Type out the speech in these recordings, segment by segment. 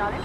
got it?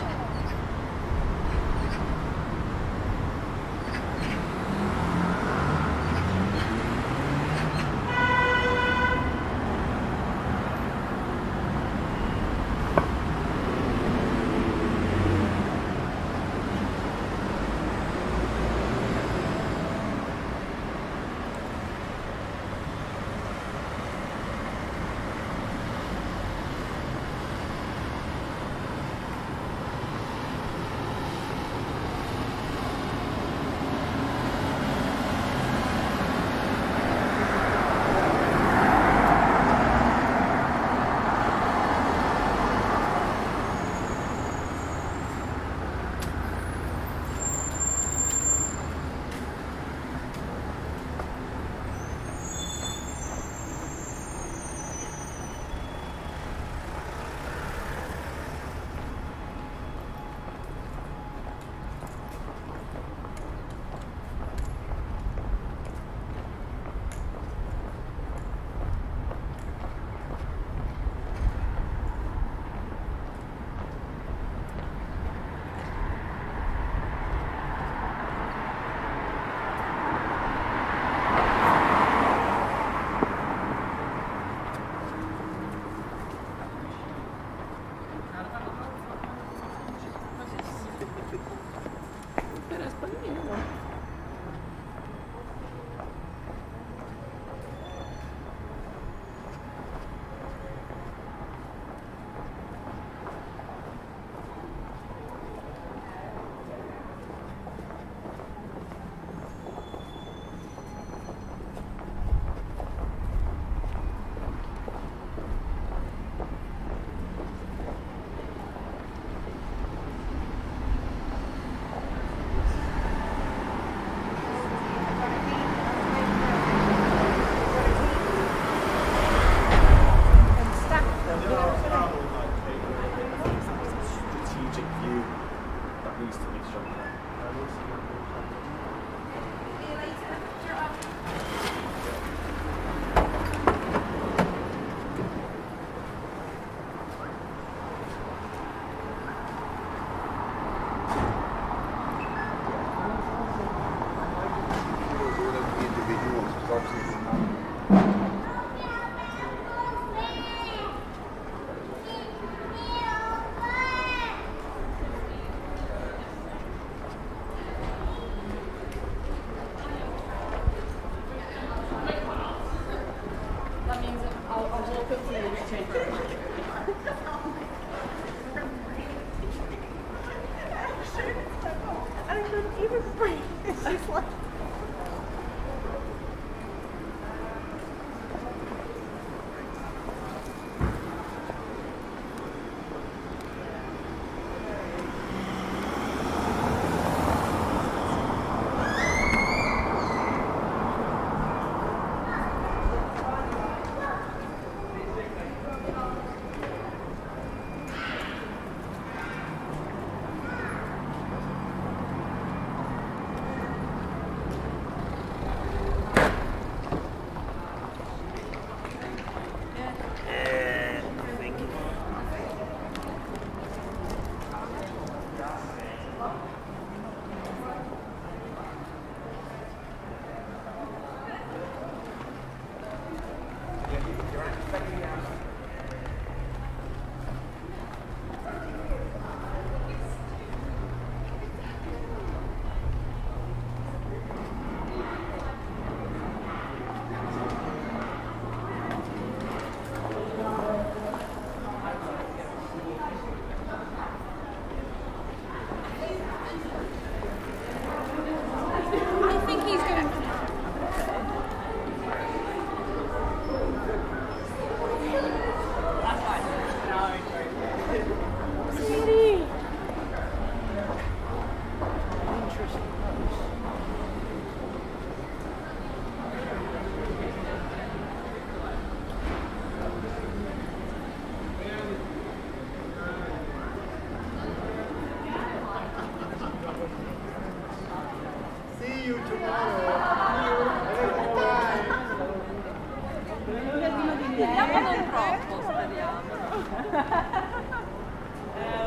Vediamo non troppo, speriamo.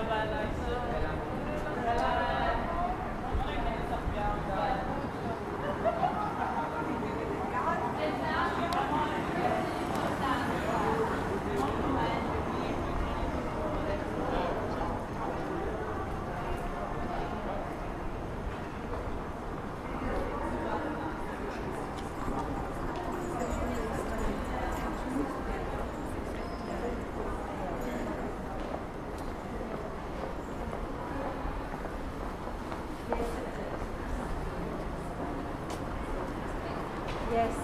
Ma dai, Yes.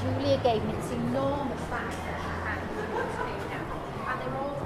Julia gave me this enormous bag that she had in the hospital now, and they're all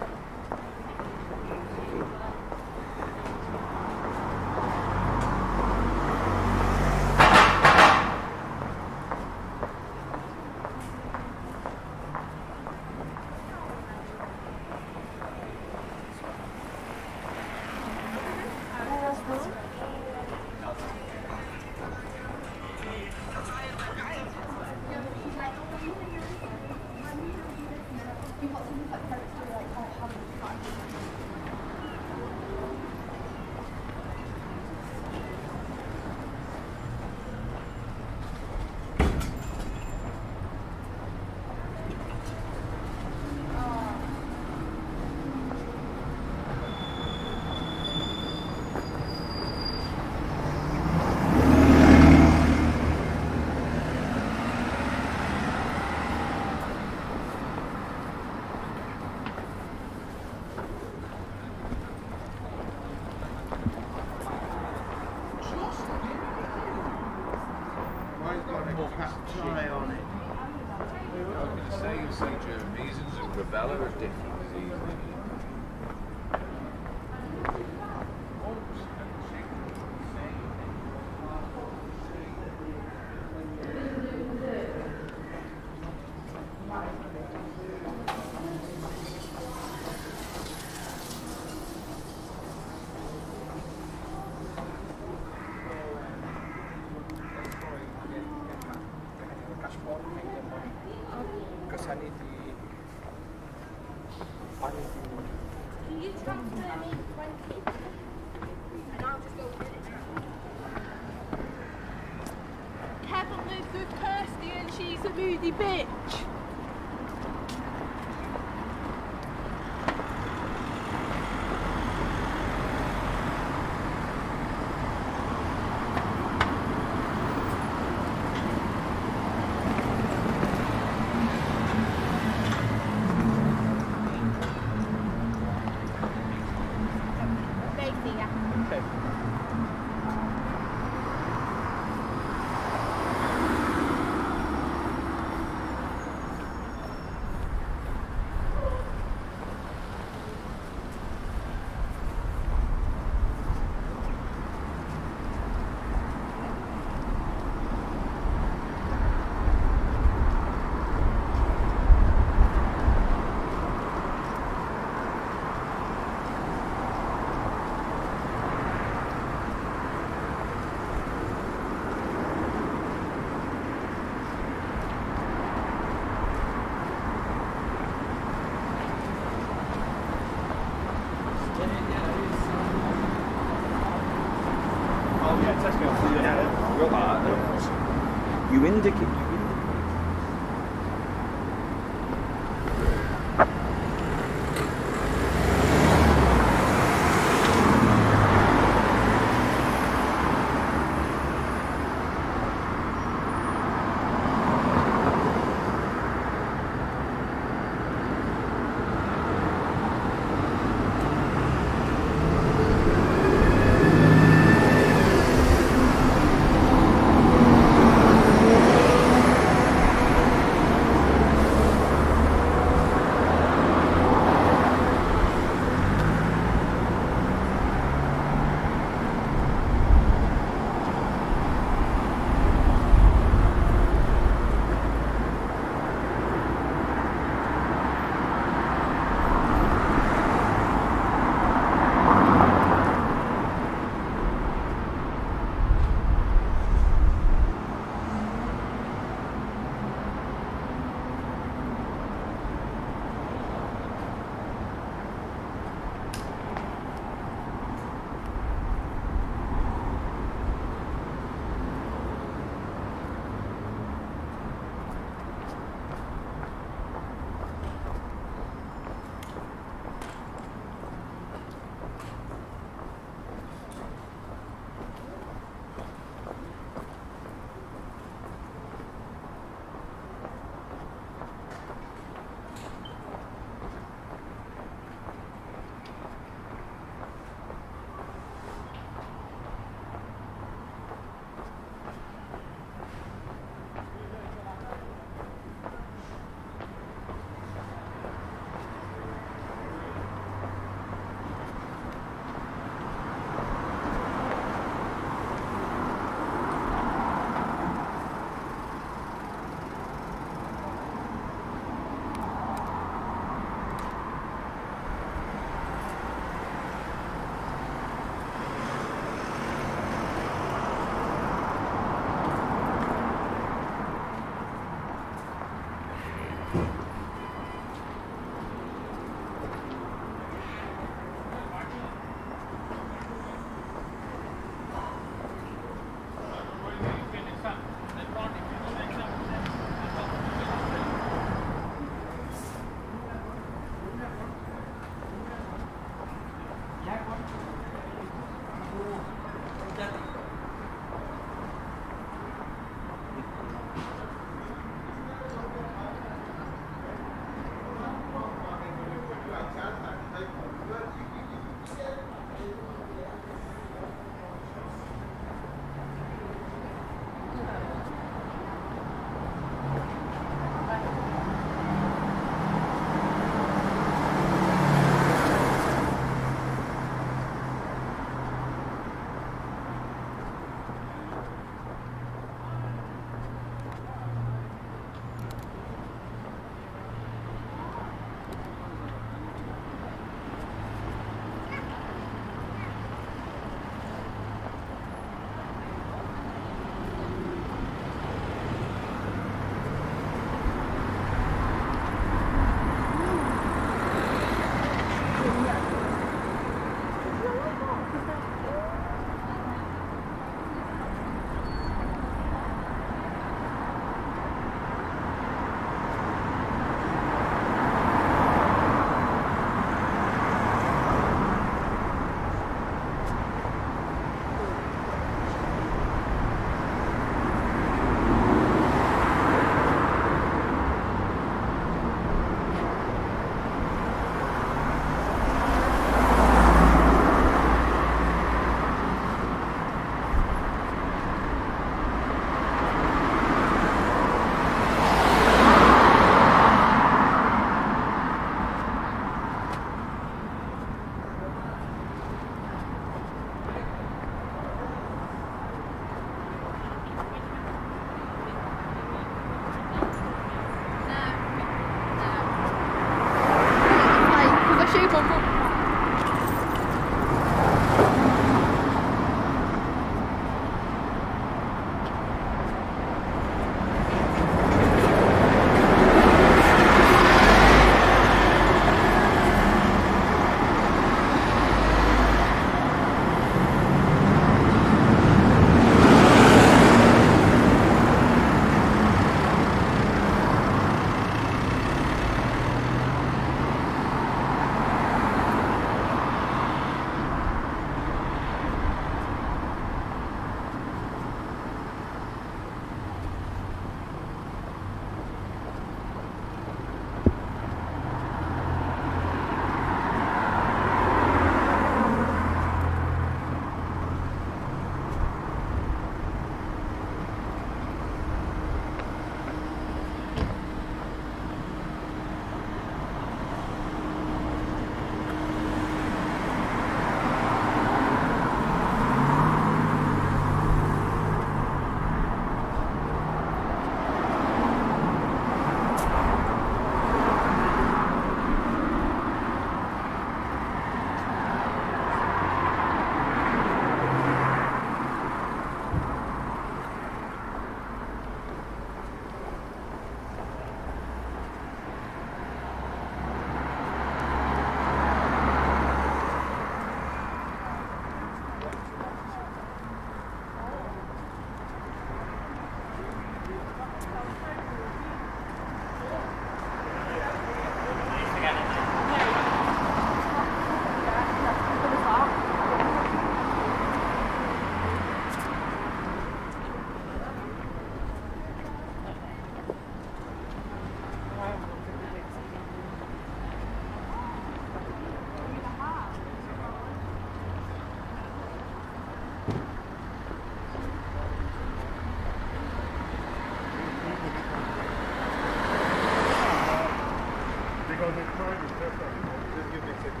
because it's mine is different. Just give me a second.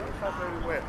It's not very wet.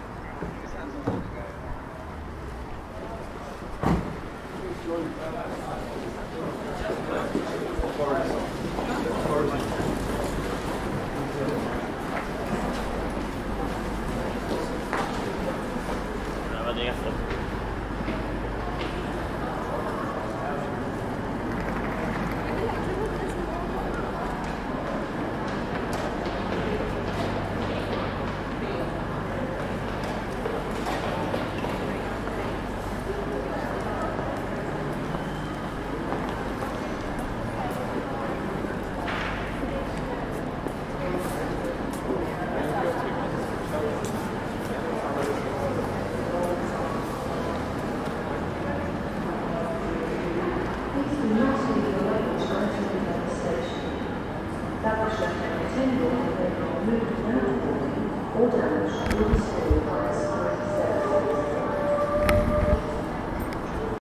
That was left at the table, and they were removed and all damage will be stored.